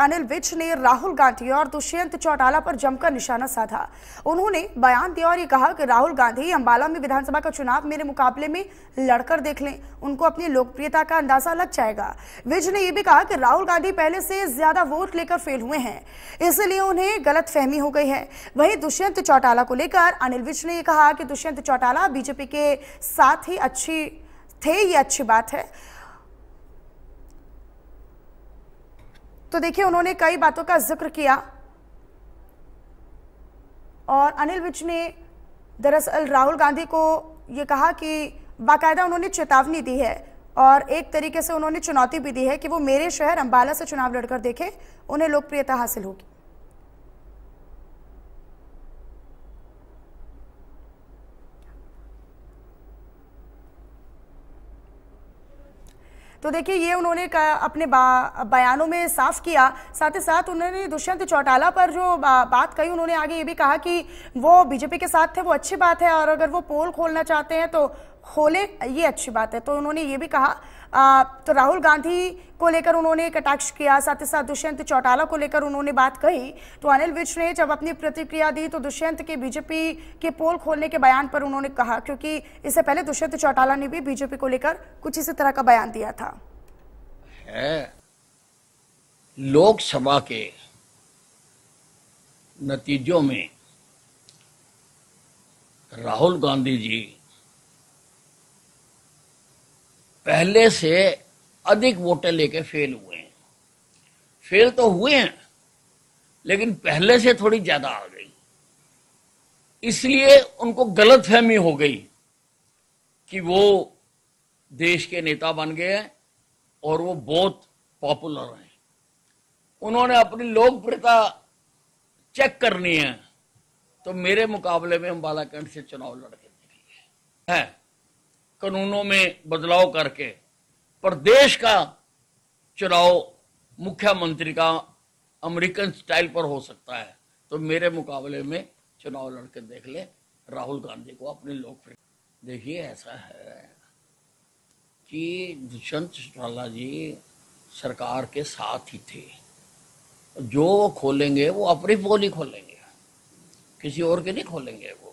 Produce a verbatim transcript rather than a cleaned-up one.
अनिल विज ने राहुल गांधी और दुष्यंत चौटाला पर जमकर निशाना साधा। उन्होंने बयान दिया और ये कहा कि राहुल गांधी अंबाला में विधानसभा का चुनाव मेरे मुकाबले में लड़कर देख लें, उनको अपनी लोकप्रियता का अंदाजा लग जाएगा। विज ने यह भी कहा कि राहुल गांधी पहले से ज्यादा वोट लेकर फेल हुए हैं, इसलिए उन्हें गलतफहमी हो गई है। वहीं दुष्यंत चौटाला को लेकर अनिल विज ने कहा कि दुष्यंत चौटाला बीजेपी के साथ ही अच्छी थे, ये अच्छी बात है। तो देखिए, उन्होंने कई बातों का जिक्र किया और अनिल विज ने दरअसल राहुल गांधी को ये कहा कि बाकायदा उन्होंने चेतावनी दी है और एक तरीके से उन्होंने चुनौती भी दी है कि वो मेरे शहर अंबाला से चुनाव लड़कर देखें, उन्हें लोकप्रियता हासिल होगी। तो देखिए, ये उन्होंने अपने बयानों में साफ किया। साथ ही साथ उन्होंने दुष्यंत चौटाला पर जो बा, बात कही, उन्होंने आगे ये भी कहा कि वो बीजेपी के साथ थे, वो अच्छी बात है, और अगर वो पोल खोलना चाहते हैं तो खोले, ये अच्छी बात है। तो उन्होंने ये भी कहा। आ, तो राहुल गांधी को लेकर उन्होंने कटाक्ष किया, साथ ही साथ दुष्यंत चौटाला को लेकर उन्होंने बात कही। तो अनिल विज ने जब अपनी प्रतिक्रिया दी तो दुष्यंत के बीजेपी के पोल खोलने के बयान पर उन्होंने कहा, क्योंकि इससे पहले दुष्यंत चौटाला ने भी बीजेपी को लेकर कुछ इसी तरह का बयान दिया था। लोकसभा के नतीजों में राहुल गांधी जी पहले से अधिक वोटें लेके फेल हुए हैं। फेल तो हुए हैं, लेकिन पहले से थोड़ी ज्यादा आ गई, इसलिए उनको गलतफहमी हो गई कि वो देश के नेता बन गए हैं और वो बहुत पॉपुलर हैं। उन्होंने अपनी लोकप्रियता चेक करनी है, तो मेरे मुकाबले में अंबाला कैंट से चुनाव लड़के निकले हैं। कानूनों में बदलाव करके प्रदेश का चुनाव मुख्यमंत्री का अमेरिकन स्टाइल पर हो सकता है, तो मेरे मुकाबले में चुनाव लड़के देख ले राहुल गांधी को अपने लोग। देखिए, ऐसा है कि दुष्यंत चौटाला जी सरकार के साथ ही थे। जो वो खोलेंगे वो अपनी पोल ही खोलेंगे, किसी और के नहीं खोलेंगे। वो